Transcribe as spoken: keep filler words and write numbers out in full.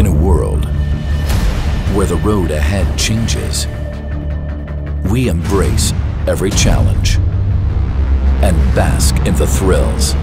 In a world where the road ahead changes, we embrace every challenge and bask in the thrills.